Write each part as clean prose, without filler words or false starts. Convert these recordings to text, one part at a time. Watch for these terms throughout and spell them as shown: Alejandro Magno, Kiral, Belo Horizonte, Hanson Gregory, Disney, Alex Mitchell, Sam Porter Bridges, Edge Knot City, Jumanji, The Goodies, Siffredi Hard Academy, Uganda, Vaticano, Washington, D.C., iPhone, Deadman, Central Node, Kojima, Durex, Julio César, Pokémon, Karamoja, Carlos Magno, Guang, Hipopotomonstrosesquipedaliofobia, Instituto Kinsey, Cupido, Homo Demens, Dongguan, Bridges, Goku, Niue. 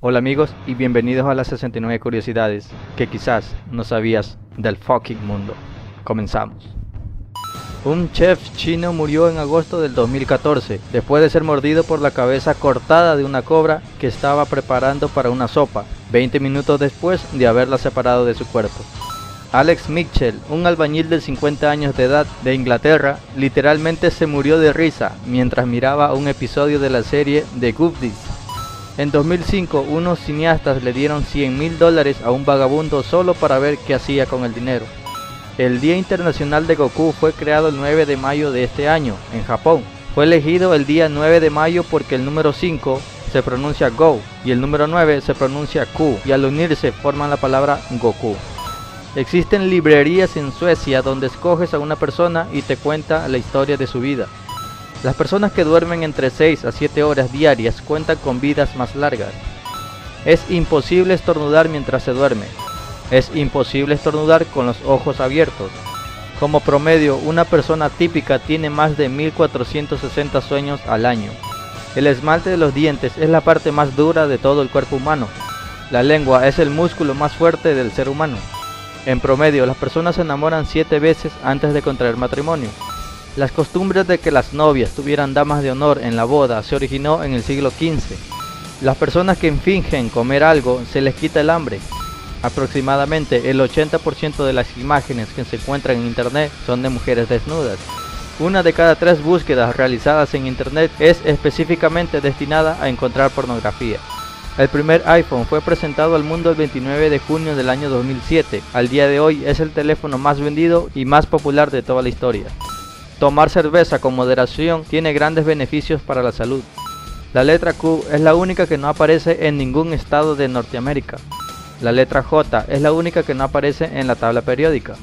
Hola amigos y bienvenidos a las 69 curiosidades que quizás no sabías del fucking mundo. Comenzamos. Un chef chino murió en agosto del 2014 después de ser mordido por la cabeza cortada de una cobra que estaba preparando para una sopa 20 minutos después de haberla separado de su cuerpo. Alex Mitchell, un albañil de 50 años de edad de Inglaterra, literalmente se murió de risa mientras miraba un episodio de la serie The Goodies. En 2005, unos cineastas le dieron $100.000 a un vagabundo solo para ver qué hacía con el dinero. El Día Internacional de Goku fue creado el 9 de mayo de este año, en Japón. Fue elegido el día 9 de mayo porque el número 5 se pronuncia Go y el número 9 se pronuncia Ku, y al unirse forman la palabra Goku. Existen librerías en Suecia donde escoges a una persona y te cuenta la historia de su vida. Las personas que duermen entre 6 a 7 horas diarias cuentan con vidas más largas. Es imposible estornudar mientras se duerme. Es imposible estornudar con los ojos abiertos. Como promedio, una persona típica tiene más de 1460 sueños al año. El esmalte de los dientes es la parte más dura de todo el cuerpo humano. La lengua es el músculo más fuerte del ser humano. En promedio, las personas se enamoran 7 veces antes de contraer matrimonio. Las costumbres de que las novias tuvieran damas de honor en la boda se originó en el siglo XV. Las personas que infingen comer algo se les quita el hambre. Aproximadamente el 80% de las imágenes que se encuentran en internet son de mujeres desnudas. Una de cada 3 búsquedas realizadas en internet es específicamente destinada a encontrar pornografía. El primer iPhone fue presentado al mundo el 29 de junio del año 2007. Al día de hoy es el teléfono más vendido y más popular de toda la historia. Tomar cerveza con moderación tiene grandes beneficios para la salud. La letra Q es la única que no aparece en ningún estado de Norteamérica. La letra J es la única que no aparece en la tabla periódica.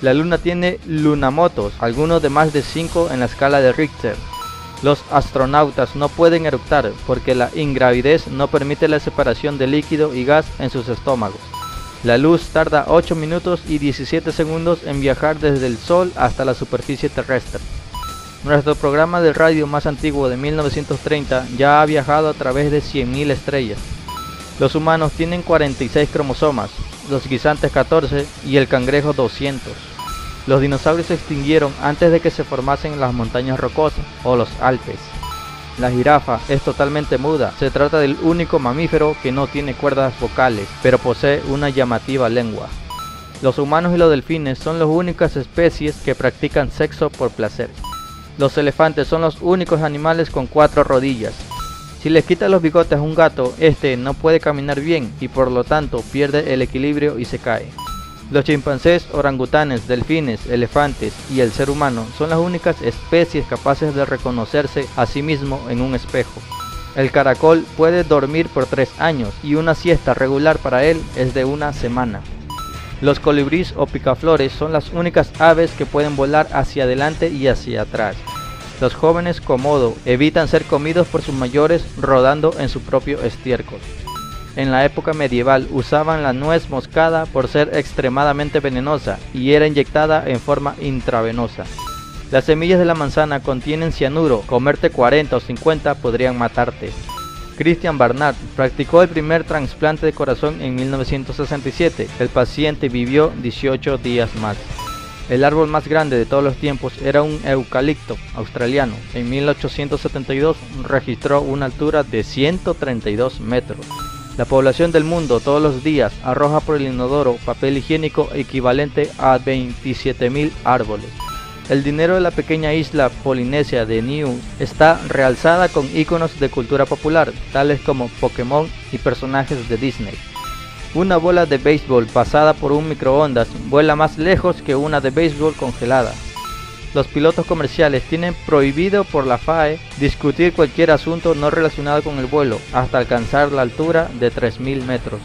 La luna tiene lunamotos, algunos de más de 5 en la escala de Richter. Los astronautas no pueden eructar porque la ingravidez no permite la separación de líquido y gas en sus estómagos. La luz tarda 8 minutos y 17 segundos en viajar desde el Sol hasta la superficie terrestre. Nuestro programa de radio más antiguo, de 1930, ya ha viajado a través de 100.000 estrellas. Los humanos tienen 46 cromosomas, los guisantes 14 y el cangrejo 200. Los dinosaurios se extinguieron antes de que se formasen las montañas rocosas o los Alpes. La jirafa es totalmente muda, se trata del único mamífero que no tiene cuerdas vocales, pero posee una llamativa lengua. Los humanos y los delfines son las únicas especies que practican sexo por placer. Los elefantes son los únicos animales con 4 rodillas. Si les quitas los bigotes a un gato, este no puede caminar bien y por lo tanto pierde el equilibrio y se cae. Los chimpancés, orangutanes, delfines, elefantes y el ser humano son las únicas especies capaces de reconocerse a sí mismo en un espejo. El caracol puede dormir por 3 años y una siesta regular para él es de una semana. Los colibríes o picaflores son las únicas aves que pueden volar hacia adelante y hacia atrás. Los jóvenes komodo evitan ser comidos por sus mayores rodando en su propio estiércol. En la época medieval usaban la nuez moscada por ser extremadamente venenosa y era inyectada en forma intravenosa. Las semillas de la manzana contienen cianuro, comerte 40 o 50 podrían matarte. Christian Barnard practicó el primer trasplante de corazón en 1967, el paciente vivió 18 días más. El árbol más grande de todos los tiempos era un eucalipto australiano, en 1872 registró una altura de 132 metros. La población del mundo todos los días arroja por el inodoro papel higiénico equivalente a 27.000 árboles. El dinero de la pequeña isla polinesia de Niue está realzada con íconos de cultura popular, tales como Pokémon y personajes de Disney. Una bola de béisbol pasada por un microondas vuela más lejos que una de béisbol congelada. Los pilotos comerciales tienen prohibido por la FAA discutir cualquier asunto no relacionado con el vuelo hasta alcanzar la altura de 3000 metros.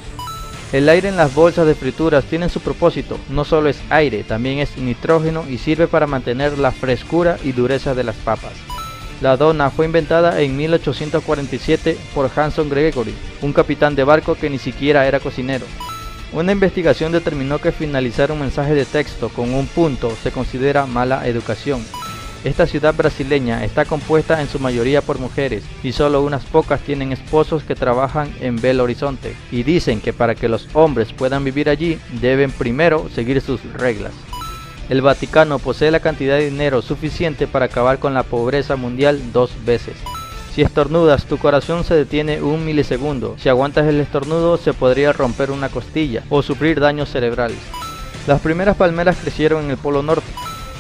El aire en las bolsas de frituras tiene su propósito, no solo es aire, también es nitrógeno y sirve para mantener la frescura y dureza de las papas. La dona fue inventada en 1847 por Hanson Gregory, un capitán de barco que ni siquiera era cocinero. Una investigación determinó que finalizar un mensaje de texto con un punto se considera mala educación. Esta ciudad brasileña está compuesta en su mayoría por mujeres y solo unas pocas tienen esposos que trabajan en Belo Horizonte, y dicen que para que los hombres puedan vivir allí deben primero seguir sus reglas. El Vaticano posee la cantidad de dinero suficiente para acabar con la pobreza mundial 2 veces. Si estornudas, tu corazón se detiene 1 milisegundo. Si aguantas el estornudo, se podría romper una costilla o sufrir daños cerebrales. Las primeras palmeras crecieron en el Polo Norte.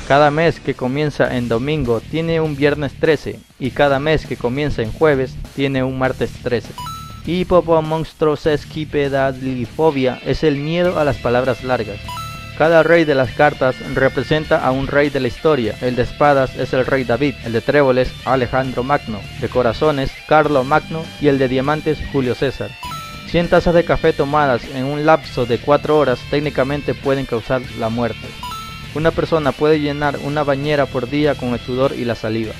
Cada mes que comienza en domingo tiene un viernes 13 y cada mes que comienza en jueves tiene un martes 13. Hipopotomonstrosesquipedaliofobia es el miedo a las palabras largas. Cada rey de las cartas representa a un rey de la historia. El de espadas es el rey David, el de tréboles Alejandro Magno, de corazones Carlos Magno y el de diamantes Julio César. 100 tazas de café tomadas en un lapso de 4 horas técnicamente pueden causar la muerte. Una persona puede llenar una bañera por día con el sudor y la saliva.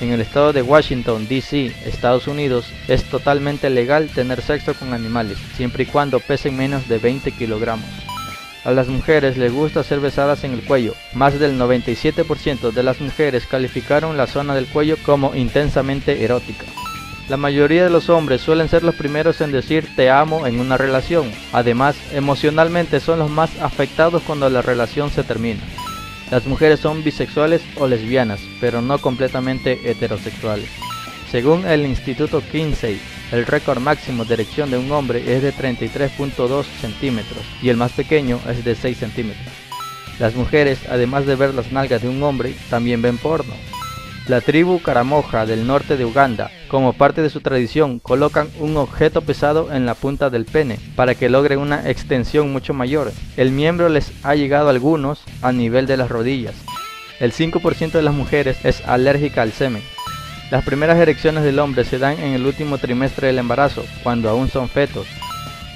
En el estado de Washington, D.C., Estados Unidos, es totalmente legal tener sexo con animales, siempre y cuando pesen menos de 20 kilogramos. A las mujeres les gusta ser besadas en el cuello. Más del 97% de las mujeres calificaron la zona del cuello como intensamente erótica. La mayoría de los hombres suelen ser los primeros en decir te amo en una relación. Además, emocionalmente son los más afectados cuando la relación se termina. Las mujeres son bisexuales o lesbianas, pero no completamente heterosexuales. Según el Instituto Kinsey, el récord máximo de erección de un hombre es de 33.2 centímetros y el más pequeño es de 6 centímetros. Las mujeres, además de ver las nalgas de un hombre, también ven porno. La tribu Karamoja del norte de Uganda, como parte de su tradición, colocan un objeto pesado en la punta del pene para que logre una extensión mucho mayor. El miembro les ha llegado a algunos a nivel de las rodillas. El 5% de las mujeres es alérgica al semen. Las primeras erecciones del hombre se dan en el último trimestre del embarazo, cuando aún son fetos.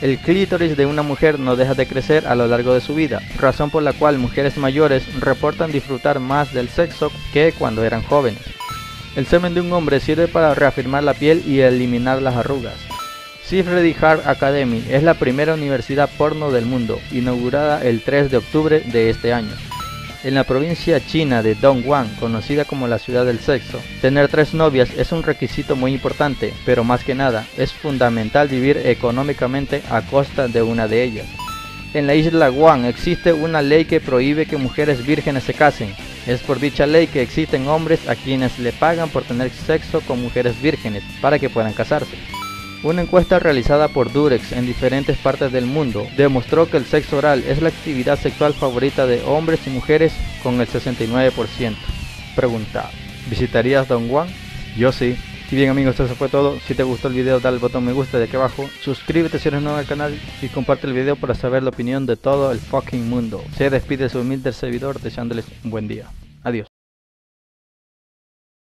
El clítoris de una mujer no deja de crecer a lo largo de su vida, razón por la cual mujeres mayores reportan disfrutar más del sexo que cuando eran jóvenes. El semen de un hombre sirve para reafirmar la piel y eliminar las arrugas. Siffredi Hard Academy es la primera universidad porno del mundo, inaugurada el 3 de octubre de este año. En la provincia china de Dongguan, conocida como la ciudad del sexo, tener 3 novias es un requisito muy importante, pero más que nada, es fundamental vivir económicamente a costa de una de ellas. En la isla Guang existe una ley que prohíbe que mujeres vírgenes se casen. Es por dicha ley que existen hombres a quienes le pagan por tener sexo con mujeres vírgenes para que puedan casarse. Una encuesta realizada por Durex en diferentes partes del mundo demostró que el sexo oral es la actividad sexual favorita de hombres y mujeres con el 69%. Pregunta: ¿visitarías Dongguan? Yo sí. Y bien amigos, eso fue todo. Si te gustó el video, dale al botón me gusta de aquí abajo, suscríbete si eres nuevo al canal y comparte el video para saber la opinión de todo el fucking mundo. Se despide su humilde servidor deseándoles un buen día.